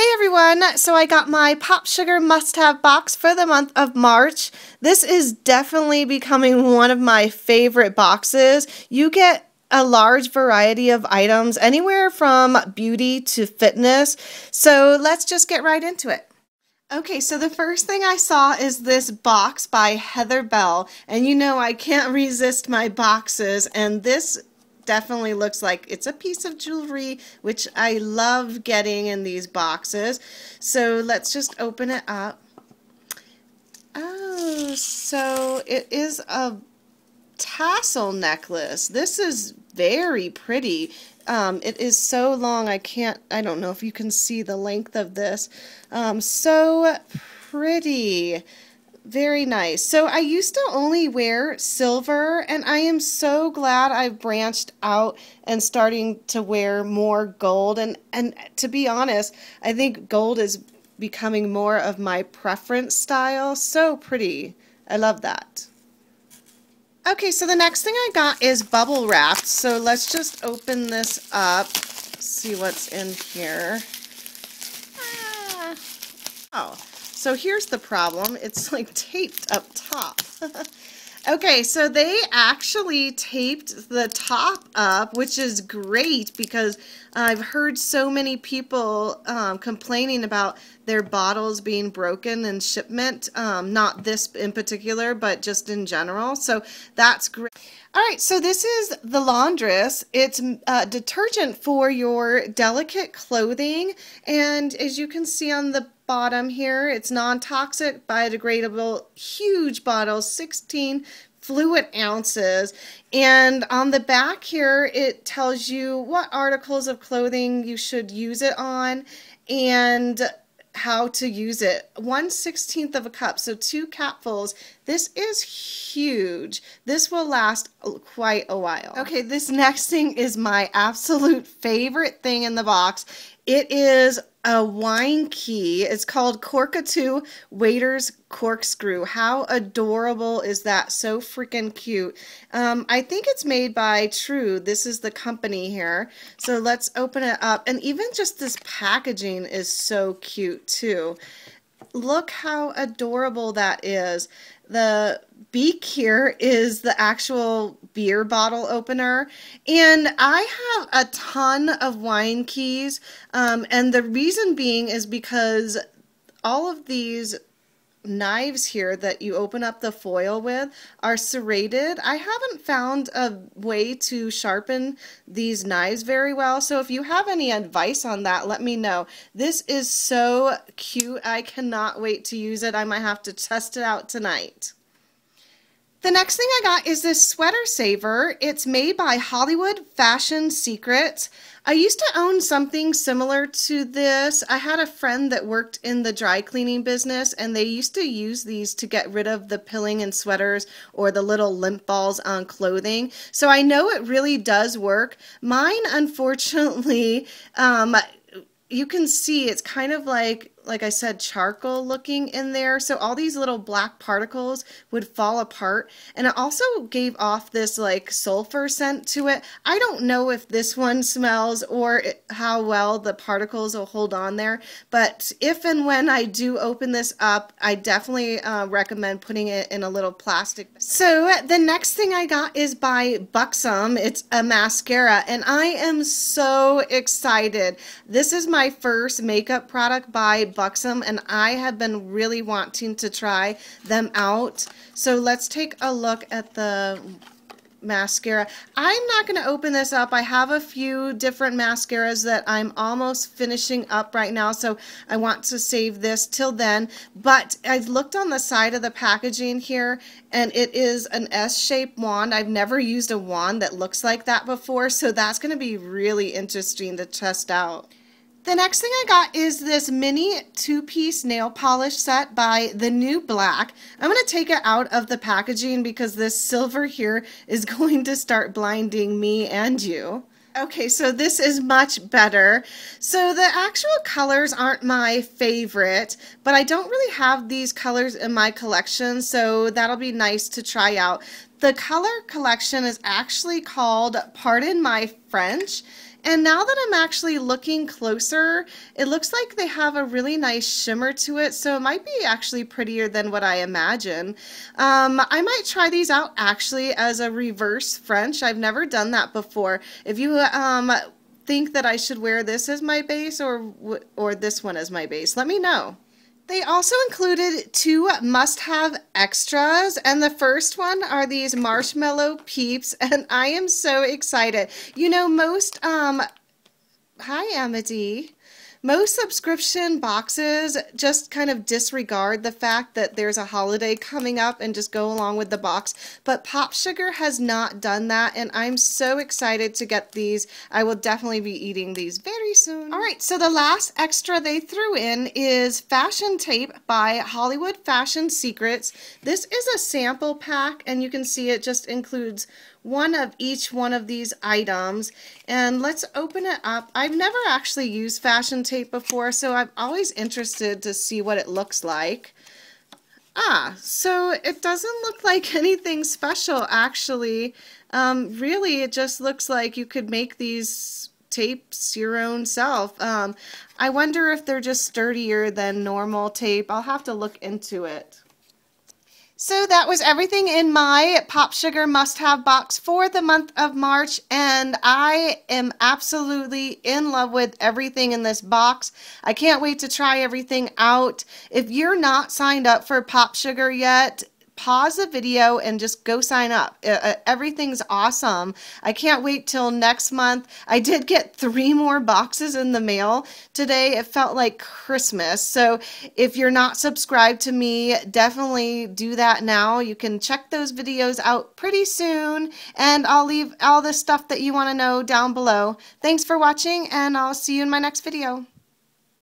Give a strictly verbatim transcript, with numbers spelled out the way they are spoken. Hey everyone, so I got my PopSugar must-have box for the month of March. This is definitely becoming one of my favorite boxes. You get a large variety of items, anywhere from beauty to fitness. So let's just get right into it. Okay, so the first thing I saw is this box by Heather Belle. And you know I can't resist my boxes, and this definitely looks like it's a piece of jewelry, which I love getting in these boxes. So let's just open it up. Oh, so it is a tassel necklace. This is very pretty. Um, it is so long, I can't, I don't know if you can see the length of this. Um, so pretty. Very nice. So I used to only wear silver, and I am so glad I've branched out and starting to wear more gold. And, and to be honest, I think gold is becoming more of my preference style. So pretty. I love that. Okay, so the next thing I got is bubble wrapped. So let's just open this up, see what's in here. Ah. Oh. So here's the problem. It's like taped up top. Okay, so they actually taped the top up, which is great because I've heard so many people um, complaining about their bottles being broken in shipment. Um, not this in particular, but just in general. So that's great. All right, so this is The Laundress. It's uh, detergent for your delicate clothing. And as you can see on the bottom here, it's non-toxic, biodegradable, huge bottle, sixteen fluid ounces. And on the back here, it tells you what articles of clothing you should use it on and how to use it. one sixteenth of a cup, so two capfuls. This is huge. This will last quite a while. Okay, this next thing is my absolute favorite thing in the box. It is a wine key. It's called Corkatoo Waiter's Corkscrew. How adorable is that? So freaking cute. Um, I think it's made by True. This is the company here. So let's open it up. And even just this packaging is so cute too. Look how adorable that is. The beak here is the actual beer bottle opener. And I have a ton of wine keys. Um, and the reason being is because all of these knives here that you open up the foil with are serrated. I haven't found a way to sharpen these knives very well, so if you have any advice on that, let me know. This is so cute. I cannot wait to use it. I might have to test it out tonight. The next thing I got is this sweater saver. It's made by Hollywood Fashion Secrets. I used to own something similar to this. I had a friend that worked in the dry cleaning business, and they used to use these to get rid of the pilling in sweaters or the little lint balls on clothing. So I know it really does work. Mine, unfortunately, um, you can see it's kind of like, like I said, charcoal looking in there. So all these little black particles would fall apart. And it also gave off this like sulfur scent to it. I don't know if this one smells or it, how well the particles will hold on there. But if and when I do open this up, I definitely uh, recommend putting it in a little plastic. So the next thing I got is by Buxom. It's a mascara. And I am so excited. This is my first makeup product by Buxom. Buxom, and I have been really wanting to try them out. So let's take a look at the mascara. I'm not going to open this up. I have a few different mascaras that I'm almost finishing up right now, so I want to save this till then. But I've looked on the side of the packaging here, and it is an S-shaped wand. I've never used a wand that looks like that before, so that's going to be really interesting to test out. The next thing I got is this mini two-piece nail polish set by The New Black. I'm going to take it out of the packaging because this silver here is going to start blinding me and you. Okay, so this is much better. So the actual colors aren't my favorite, but I don't really have these colors in my collection, so that'll be nice to try out. The color collection is actually called Pardon My French, And now that I'm actually looking closer, it looks like they have a really nice shimmer to it, so it might be actually prettier than what I imagine. Um, I might try these out actually as a reverse French. I've never done that before. If you um, think that I should wear this as my base or, or this one as my base, let me know. They also included two must-have extras, and the first one are these marshmallow peeps, and I am so excited. You know, most, um, hi Amity, most subscription boxes just kind of disregard the fact that there's a holiday coming up and just go along with the box, but PopSugar has not done that, and I'm so excited to get these. I will definitely be eating these very soon. All right, so the last extra they threw in is Fashion Tape by Hollywood Fashion Secrets. This is a sample pack, and you can see it just includes one of each one of these items, and let's open it up. I've never actually used fashion tape before, so I'm always interested to see what it looks like. Ah, so it doesn't look like anything special actually. Um, really, it just looks like you could make these tapes your own self. Um, I wonder if they're just sturdier than normal tape. I'll have to look into it. So that was everything in my PopSugar must-have box for the month of March, and I am absolutely in love with everything in this box. I can't wait to try everything out. If you're not signed up for PopSugar yet, pause the video and just go sign up. Uh, everything's awesome. I can't wait till next month. I did get three more boxes in the mail today. It felt like Christmas. So if you're not subscribed to me, definitely do that now. You can check those videos out pretty soon, and I'll leave all the stuff that you want to know down below. Thanks for watching, and I'll see you in my next video.